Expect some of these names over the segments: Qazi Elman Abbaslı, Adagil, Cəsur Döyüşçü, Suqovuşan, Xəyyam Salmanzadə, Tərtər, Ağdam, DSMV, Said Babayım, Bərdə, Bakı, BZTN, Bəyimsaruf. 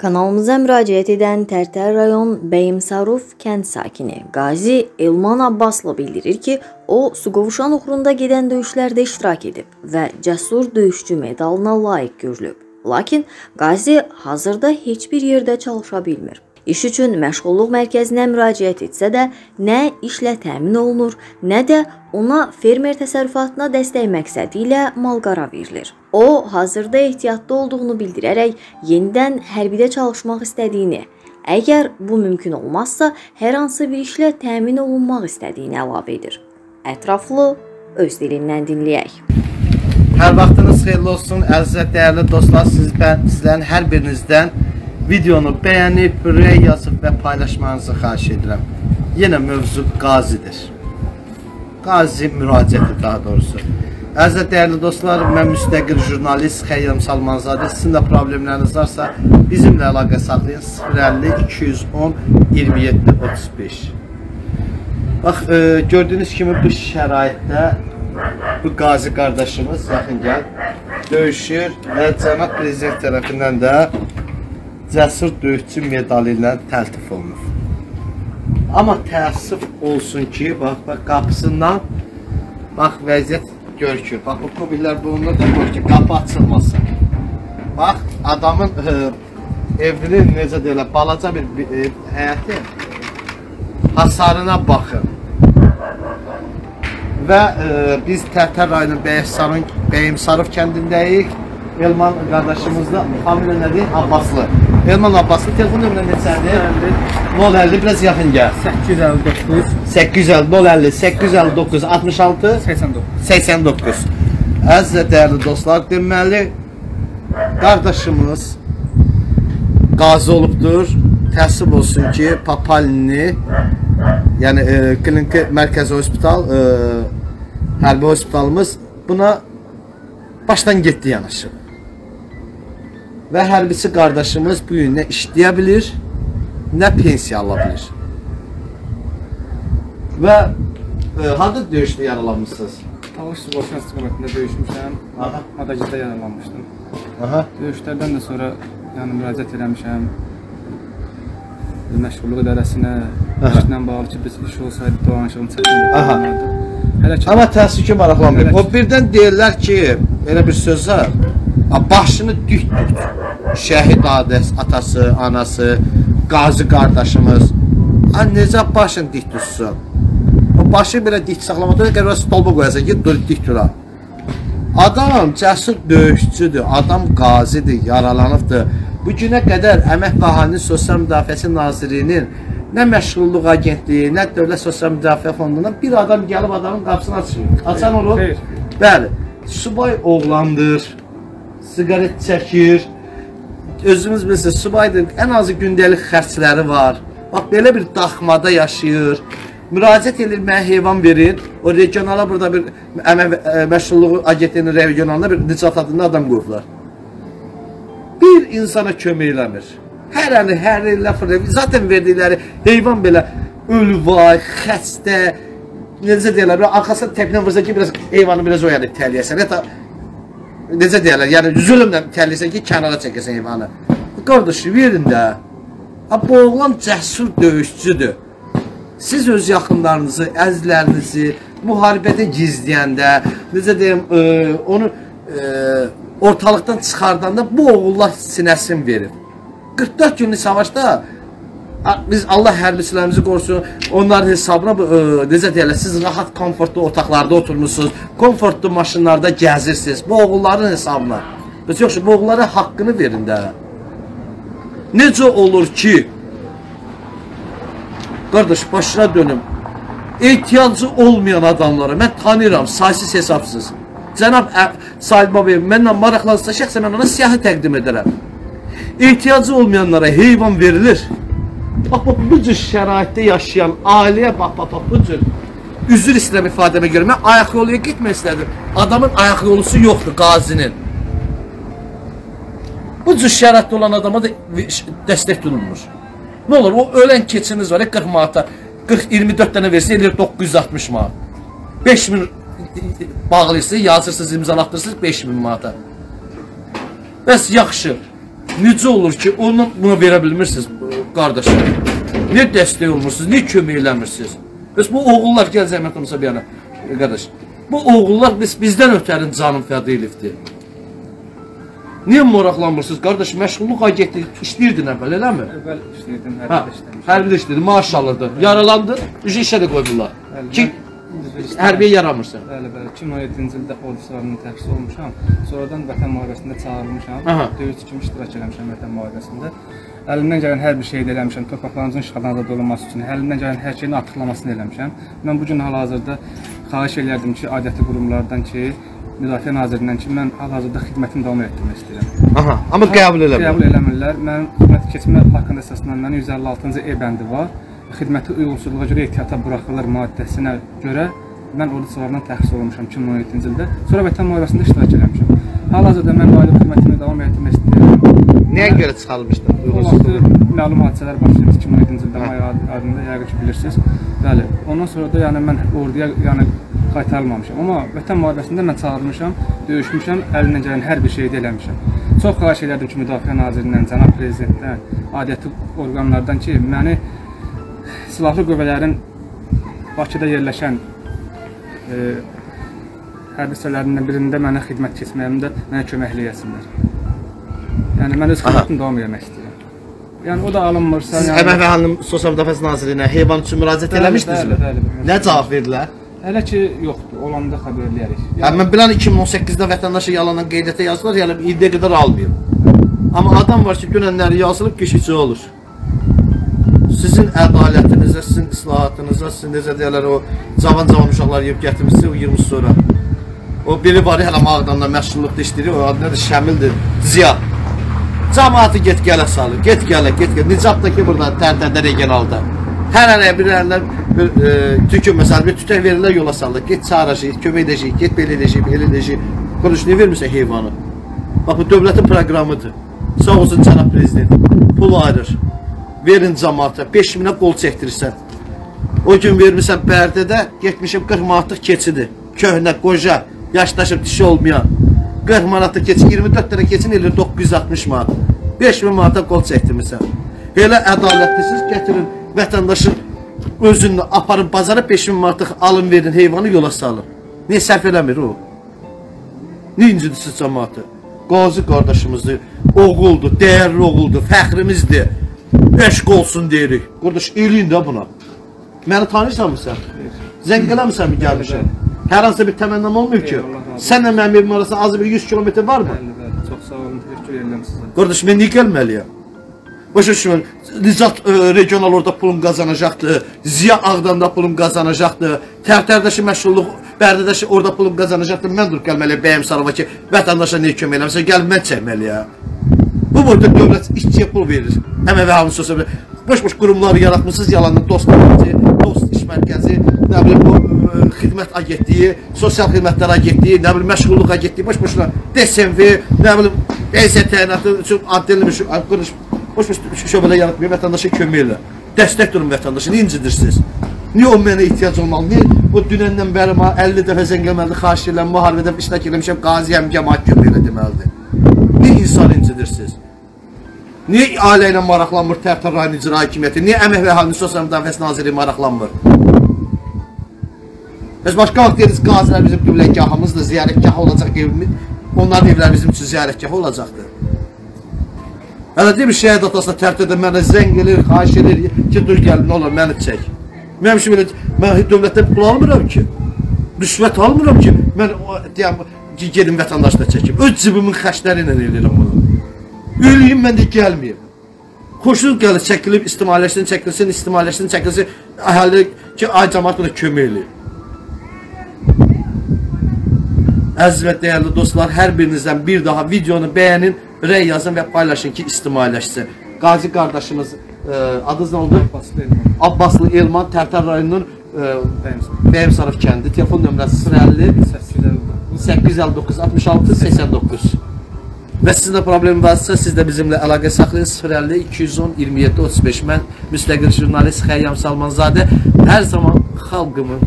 Kanalımıza müraciət edən Tərtər rayon Bəyimsaruf kənd sakini Qazi Elman Abbaslı bildirir ki, o, Suqovuşan uğrunda gedən döyüşlərdə iştirak edib və Cəsur Döyüşçü medalına layiq görülüb. Lakin Qazi hazırda heç bir yerdə çalışa bilmir. İş üçün məşğulluq mərkəzinə müraciət etsə də, nə işlə təmin olunur, nə də ona fermer təsərrüfatına dəstək məqsədi ilə malqara verilir. O, hazırda ehtiyatlı olduğunu bildirərək yenidən hərbidə çalışmaq istədiyini, əgər bu mümkün olmazsa, hər hansı bir işlə təmin olunmaq istədiyini əlavə edir. Ətraflı öz dilindən dinləyək. Hər vaxtınız xeyirli olsun, əziz dəyərli dostlar, sizlərin hər birinizdən videonu bəyənib, buraya yazıb və paylaşmanızı xahiş edirəm. Yenə mövzu Qazidir. Qazi müraciəti daha doğrusu. Əziz dəyərli dostlar, mən müstəqil jurnalist Xəyyam Salmanzadə. Sizin də problemləriniz varsa, bizimlə əlaqə saxlayın. 050-210-27-35. Bax, gördüyünüz kimi bu şəraitdə bu Qazi qardaşımız, yaxın gəl, döyüşür və cənab prezident tərəfindən də Cəsur Döyüşçü medalı ilə təltif olunur. Amma təəssüf olsun ki, bax, qapısından, bax, vəziyyət görükür. Bax, bu kubiklər bununla demir ki, qapı açılmasın. Bax, adamın evinin, necə deyirlər, balaca bir həyəti hasarına baxın. Və biz Tərtər rayonun Bəyimsaruf kəndindəyik. Elman qardaşımızda, familiya nədir? Abbaslı. Elman Abbaslı, telefon nömrə neçədir? 050, biraz yaxın gəl. 859. 850, 859, 66. 89. 89. Əziz dəyərli dostlar, deməli, qardaşımız qazi olubdur. Təəssüf olsun ki, Papalini, yəni Kliniki Mərkəzi Hospital, hərbi hospitalımız buna başdan getdi yanaşıb. Və hərbisi qardaşımız bu gün nə işləyə bilir, nə pensiya ala bilir. Və harada döyüşdə yaralanmışsınız? Talış Suqovuşan istiqamətində döyüşmüşəm, Adagildə yaralanmışdım. Döyüşlərdən də sonra müraciət eləmişəm, məşğulluq idarəsinə, işlə bağlı ki, biz iş olsaydı, dolanışığını çəkilməyəm. Amma təəssüf ki, maraqlanmıyım. O birdən deyirlər ki, elə bir söz var, başını dük-dük şəhid atası, anası, qazi qardaşımız necə başını dik tutsun? O başı belə dik saxlamaqdan qərarı stolba qoyasın ki, dur dik dura. Adam cəsur döyüşçüdür, adam qazidir, yaralanıbdır. Bu günə qədər Əmək və Əhalinin Sosial Müdafiəsi Nazirliyinin nə Məşğulluq Agentliyi, nə Dövlət Sosial Müdafiə Fondundan bir adam gəlib adamın qapısını açır. Açan olur. Bəli, subay oğlandır. Siqaret çəkir, özümüz bilirsiniz, subaydır, ən azı gündəlik xərcləri var. Bax, belə bir daxmada yaşayır, müraciət edir, mənə heyvan verir. O regionala burada bir məşğulluğu agentinin regionalına bir nicat adında adam qoyublar. Bir insana kömək eləmir. Hər ilə fırlayıb, zaten verdikləri heyvan belə ölüvay, xəstə, necə deyirlər, arxasına təpinə vursa ki, heyvanı biraz o yəni itəliyəsən. Necə deyərlər, yəni zülümlə təllisən ki, kənara çəkəsən heyvanı. Qardaşı, verin də, bu oğlan cəsur döyüşçüdür. Siz öz yaxınlarınızı, əzlərinizi müharibədə gizləyəndə, necə deyəm, onu ortalıqdan çıxardanda bu oğullar sinəsin verir. 44 günlük savaşda biz Allah hərbçilərimizi qorusun, onların hesabına, necə deyərlər, siz rahat, komfortlu otaqlarda oturmuşsunuz, komfortlu maşınlarda gəzirsiniz, bu oğulların hesabına. Yoxsa bu oğullara haqqını verin də. Necə olur ki, qardaş, başına dönüm, ehtiyacı olmayan adamları mən tanıyıram, saysız hesabsız. Cənab Said Babayım, mənlə maraqlanırsa şəxsən mən ona siyahı təqdim edərəm. Ehtiyacı olmayanlara heyvan verilir. Bax, bu cür şəraitdə yaşayan ailəyə bax, bu cür üzr istəyirəm ifadəmə görə. Mən ayaq yoluya gitmək istədim. Adamın ayaq yolusu yoxdur, qazinin. Bu cür şəraitdə olan adama da dəstək durulmur. Nə olur, o ölən keçiniz var, 40 manata, 24 dənə versin, eləyir 960 manat. 5000 bağlıyırsınız, yazırsınız, imzalatdırsınız 5000 manata. Bəs yaxşı. Necə olur ki, onu buna verə bilmirsiniz qardaşım? Niyə dəstək olmursunuz, niyə kömək eləmirsiniz? Bəs bu oğullar, gəl zəhmət olmasa bir yana, qardaş, bu oğullar bizdən ötərin canım fəda elifdir. Niyə maraqlanmırsınız qardaş? Məşğulluq agentliyi işləyirdin əvvəl, eləmi? Əvvəl işləyirdim, hərbidə işləmişdim. Hərbidə işləyirdim, maaş alırdın, yaralandın, işə də qoymurlar. Ki, hərbiyə yaramırsan. Bəli, bəli. 2017-ci ildə ordu sıralarının təxsis olmuşam. Sonradan vətən müharibəsində çağırılmışam. Döyüşçü kimi iştirak eləmişəm vətən müharibəsində. Əlimdən gələn hər bir şeyi də eləmişəm, torpaqlarımızın işğaldan azad olunması üçün, əlimdən gələn hər şeyin açıqlamasını eləmişəm. Mən bugün hal-hazırda xahiş eləyərdim ki, aidiyyətli qurumlardan ki, Müdafiə Nazirindən ki, mən hal-hazırda xidmətimi davam etdirmək istəyirəm. Aha, amma qəbul eləmirlər. Qəbul eləmirlər. Mənim xidmət keçmə haqqında əsasından mənim 156-cı E bəndi var. Xidməti uyğunsuzluğa görə ehtiyata buraxılır maddəsinə görə mən ordu sıralarından təxsis olmuşam 2017-ci ildə. Sonra vətən müharibəsində iştirak eləmişəm. Hal-hazırda mən aidiyyətli xidmətimi davam etdirmək istəyirəm. Nəyə görə çıxarılmışdır? O vaxtı məlum hadisələr başlayıb 2017-ci ildə may ayında, yəqin ki bilirsiniz. Bəli. Ondan sonra da yəni mən orduya qaytarılmamışam. Amma vətən müharibəsində mən çağırmışam, döyüşmüşəm, əlindən gələn hər bir şeyi eləmişəm. Çox xahiş edirdim ki, Müdafiə Nazirindən, Cənab Prezidentdən, aidiyyətli orqanlardan ki, məni silahlı qüvvələrin Bakıda yerləşən hərbi hissələrindən birində mənə xidmət keçməyimdə mənə kömək eləyəsinlər. Yəni, mən öz xidmətimi davam eləmək istəyirəm. Yəni, o da alınmırsa... Siz HMVH Sosial Müdafiəsi Nazirliyinə heyvan üçün müraciət eləmişdiniz? Nə cavab verdilər? Hələ ki, yoxdur, olanda xəbər eləyərik. Mən bilən 2018-də vətəndaşı yalandan qeydiyyətə yazılır, yəni indiyə qədər almayıb. Amma adam var ki, dünənləri yazılıb, keşikçi olur. Sizin ədalətinizə, sizin islahatınıza, sizin necə deyərlər, o cavan-cavan uşaqlar yiyib gətirmişsiniz, o 20 sonra. O biri var, hələ mağdanla məşğulluqda işləyir, o adı nədir, Şəmildir, Ziya. Cəmaatı get gələ salır, get gələ, get gələ. Nicabdakı burada, Tərtərdə, regionalda. Hər-hərə birərlər tükün, məsələn, bir tütək verirlər yola sallıq, get çağıracaq, kömək edəcək, get belə edəcək, elə edəcək, konuşunu vermirsən heyvanı. Bax, bu dövlətin proqramıdır. Sağ olsun cənab prezident, pul ayırır, verin cəmaata, 5.000-ə qol çəkdirirsən. O gün vermirsən Bərdədə, getmişim 40 manatlıq keçidir, köhnə, qoca, yaşdaşıb dişi olmayan. 40 manatlıq keçi, 24 dənə keçin eləyir 960 manat, 5.000 manata qol çəkdirmirsən. Elə ədalətlisiniz, gətirin vətəndaşın özünü aparın bazara 5.000 manatlıq alın verin heyvanı yola salın. Niyə sərf eləmir o? Niyə incidisiz cəmaatı? Qazi qardaşımızdır, oğuldur, dəyərli oğuldur, fəxrimizdir. Eşq olsun deyirik. Qardaş, eləyin də buna. Məni tanıyırsan mı sən? Zəng eləmirsən mi gəlmişəm? Hər hansısa bir təmənnəm olmuyor ki. Sənlə mənim evim arasında azı bir 100 kilometr varmı? Çox sağ olun, təşəkkür edirəm sizə. Qardaş, mən niyə gəlməliyəm? Başa düşmür, Nizat regional orada pulum qazanacaqdır, Ziya Ağdamda pulum qazanacaqdır, Tərtərdəşi məşğulluq, Bərdədəşi orada pulum qazanacaqdır. Mən dur gəlməliyəm Bəyimsarova ki, vətəndaşa nə kömək eləmişsə, gəl mən çəkməliyəm. Bu burada dövlət işçiyə pul verir, HMVH-nın sosial verir. Boş-boş qurumları yaratmışsınız, yalanlı dost mərkəzi, dost iş mərkəzi, nə bilim, xidmət agentliyi, sosial xidmətlər agentliyi, nə bilim, məşğulluq agentliyi, boş-boşuna DSMV, nə bilim, BZTN Boş-boş şöbələ yaratmayın, vətəndaşı kömək elə. Dəstək durun vətəndaşı, niyə incedirsiniz? Niyə o mənə ehtiyac olmalı? Niyə o dünəndən bəri 50 dəfə zəng eləməlidir, xahiş eləm, müharibədə işlək eləmişəm, qazi həmgəmat kömək elə deməlidir. Niyə insan incedirsiniz? Niyə ailə ilə maraqlanmır Tərtər rayon icra hakimiyyəti? Niyə Əmək və Əhalinin Sosial Müdafiəsi Nazirliyi maraqlanmır? Bəs başqa vaxt deyiriz, qazilər bizim qübləkahımızdır, ziyarətgahı olacaq evimiz, onların evləri bizim üçün ziyarətgahı olacaqdır. Hələ deyil bir şəhid atasına Tərtərdə mənə zəng eləyir, xahiş eləyir ki, dur gəl, nə olur, məni çək. Mənim üçün elə, mən dövlətdən pul almıram ki, rüşvət almıram ki, mən deyəm ki, gedin vətəndaşla çəkim. Öz cibimin xərcləri ilə eləyirəm bunu. Öləyim, mən deyək gəlməyim. Xoşunuz gəlir, çəkilib, istimaliyyəçinin çəkilsin, istimaliyyəçinin çəkilsin, əhəli ki, ay cəmaat buna kömək eləyir. Əziz və dəyərli dostlar, hər birinizdən bir daha videonu bəyənin, rəy yazın və paylaşın ki, istimaliyyəşsin. Qazi qardaşımız, adınız nə oldu? Abbaslı Elman, Tərtər rayonunun Bəyimsaruf kəndi. Telefon nömrəsi 050-859-66-89. Və sizin də problem varsa, siz də bizimlə əlaqə saxlayın. 050-210-27-35. Mən müstəqil jurnalist Xəyyam Salmanzadə. Hər zaman xalqımın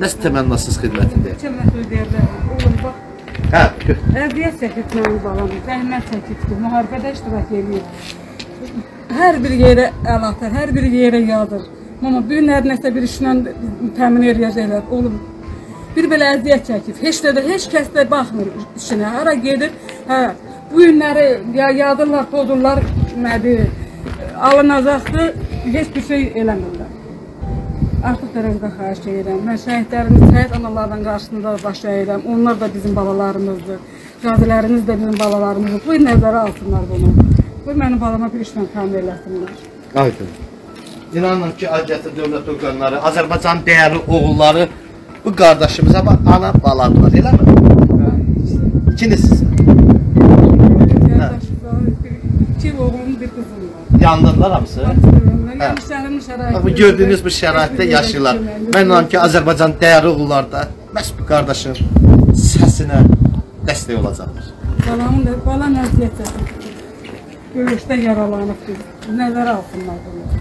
nəsə təmənnasız xidmətindəyim. Hə. çəkdi? Əziyyət çəkib mənim balam, zəhmət çəkibdi, müharibədə iştirak eləyib. Hər bir yerə əl atar, hər bir yerə yadır. Mama, bir gün hər nəsə bir işlə təmin eləyəcəklər, olub. Bir belə əziyyət çəkib, heç kəs də baxmır işinə, hara gedir, hə. Bu günləri yadırlar, pozurlar, alınacaqdır, heç bir şey eləmirlər. Artıq tərəfdə xahiş edirəm. Mən şəhidlərimiz, şəhid analardan qarşısında baş əyirəm. Onlar da bizim balalarımızdır. Qazilərimiz də bizim balalarımızdır. Buyur, nəzərə alsınlar bunu. Buyur, mənim balama bir işlə təmin eləsinlər. Aydın. İnanın ki, aidiyyəti dövlət orqanları, Azərbaycan dəyərli oğulları bu qardaşımıza ana baladırlar, elə mi? Hə. İkincisizsə? İki oğlum, bir qızım var. Yandırlar hamısı? Bu gördüyünüz bu şəraitdə yaşayırlar. Mən inanıram ki, Azərbaycan dəyərli oğullarda məhz bu qardaşın səsinə dəstək olacaqlar. Balam əziyyət çəkir. Döyüşdə yaralanıb biz. Nələrə altınlar bunlar.